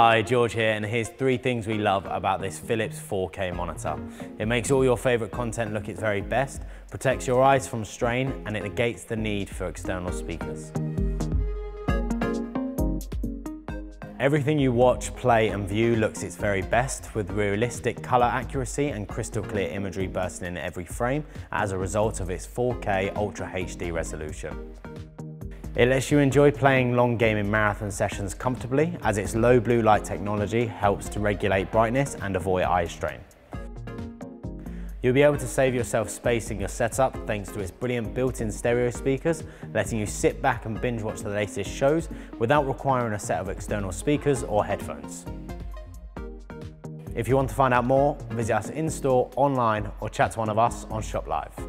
Hi, George here, and here's three things we love about this Philips 4K monitor. It makes all your favorite content look its very best, protects your eyes from strain, and it negates the need for external speakers. Everything you watch, play, and view looks its very best, with realistic color accuracy and crystal clear imagery bursting in every frame as a result of its 4K Ultra HD resolution. It lets you enjoy playing long gaming marathon sessions comfortably, as its low blue light technology helps to regulate brightness and avoid eye strain. You'll be able to save yourself space in your setup thanks to its brilliant built-in stereo speakers, letting you sit back and binge watch the latest shows without requiring a set of external speakers or headphones. If you want to find out more, visit us in-store, online, or chat to one of us on ShopLive.